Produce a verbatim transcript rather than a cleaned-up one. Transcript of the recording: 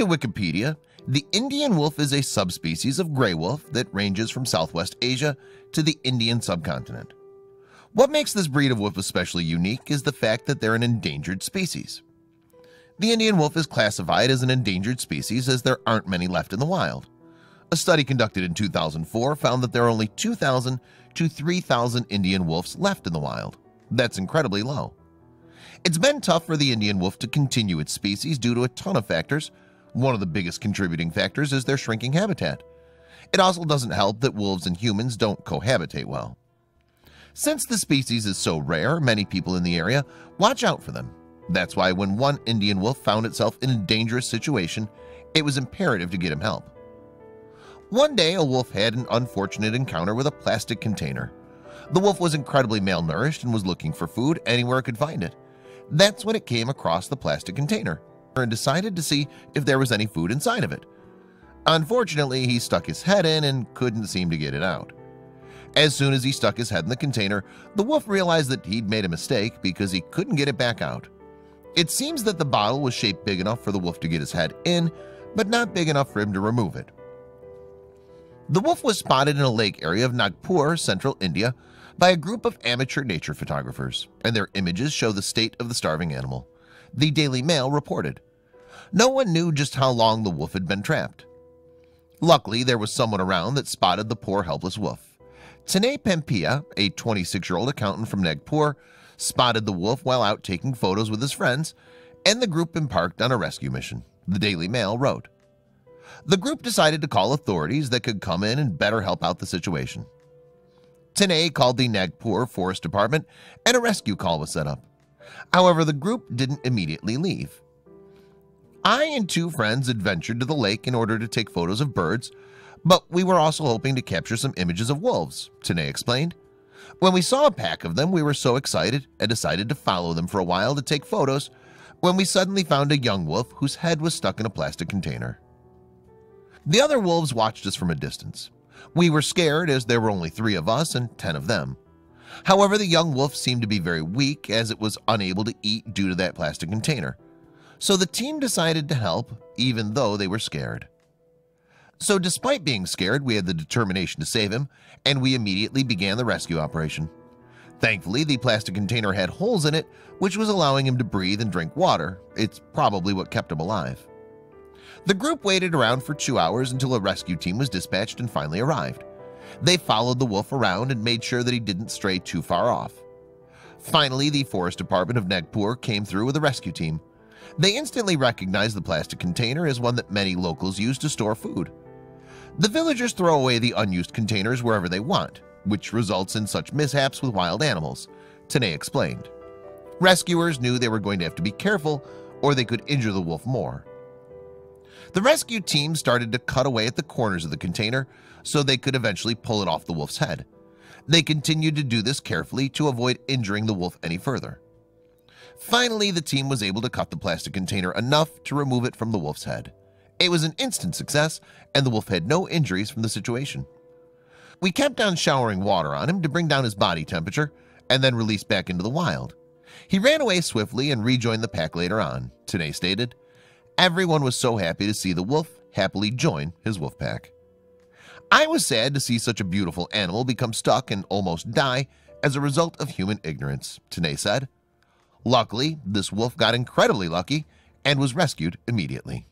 to Wikipedia, the Indian wolf is a subspecies of gray wolf that ranges from Southwest Asia to the Indian subcontinent. What makes this breed of wolf especially unique is the fact that they're an endangered species. The Indian wolf is classified as an endangered species as there aren't many left in the wild. A study conducted in two thousand four found that there are only two thousand to three thousand Indian wolves left in the wild. That's incredibly low. It's been tough for the Indian wolf to continue its species due to a ton of factors. One of the biggest contributing factors is their shrinking habitat. It also doesn't help that wolves and humans don't cohabitate well. Since the species is so rare, many people in the area watch out for them. That's why when one Indian wolf found itself in a dangerous situation, it was imperative to get him help. One day, a wolf had an unfortunate encounter with a plastic container. The wolf was incredibly malnourished and was looking for food anywhere it could find it. That's when it came across the plastic container and decided to see if there was any food inside of it. Unfortunately, he stuck his head in and couldn't seem to get it out. As soon as he stuck his head in the container, the wolf realized that he'd made a mistake because he couldn't get it back out. It seems that the bottle was shaped big enough for the wolf to get his head in, but not big enough for him to remove it. The wolf was spotted in a lake area of Nagpur, central India, by a group of amateur nature photographers, and their images show the state of the starving animal. The Daily Mail reported. No one knew just how long the wolf had been trapped. Luckily, there was someone around that spotted the poor helpless wolf. Tanay Pempia, a twenty-six-year-old accountant from Nagpur, spotted the wolf while out taking photos with his friends, and the group embarked on a rescue mission, the Daily Mail wrote. The group decided to call authorities that could come in and better help out the situation. Tanay called the Nagpur Forest Department, and a rescue call was set up. However, the group didn't immediately leave. I and two friends adventured to the lake in order to take photos of birds, but we were also hoping to capture some images of wolves, Tanay explained. When we saw a pack of them, we were so excited and decided to follow them for a while to take photos when we suddenly found a young wolf whose head was stuck in a plastic container. The other wolves watched us from a distance. We were scared as there were only three of us and ten of them. However, the young wolf seemed to be very weak as it was unable to eat due to that plastic container. So the team decided to help, even though they were scared. So despite being scared, we had the determination to save him, and we immediately began the rescue operation. Thankfully, the plastic container had holes in it, which was allowing him to breathe and drink water. It's probably what kept him alive. The group waited around for two hours until a rescue team was dispatched and finally arrived. They followed the wolf around and made sure that he didn't stray too far off. Finally, the Forest Department of Nagpur came through with a rescue team. They instantly recognized the plastic container as one that many locals use to store food. The villagers throw away the unused containers wherever they want, which results in such mishaps with wild animals, Tanay explained. Rescuers knew they were going to have to be careful or they could injure the wolf more. The rescue team started to cut away at the corners of the container so they could eventually pull it off the wolf's head. They continued to do this carefully to avoid injuring the wolf any further. Finally, the team was able to cut the plastic container enough to remove it from the wolf's head. It was an instant success, and the wolf had no injuries from the situation. We kept on showering water on him to bring down his body temperature and then released back into the wild. He ran away swiftly and rejoined the pack later on, Tanay stated. Everyone was so happy to see the wolf happily join his wolf pack. I was sad to see such a beautiful animal become stuck and almost die as a result of human ignorance, Tanay said. Luckily, this wolf got incredibly lucky and was rescued immediately.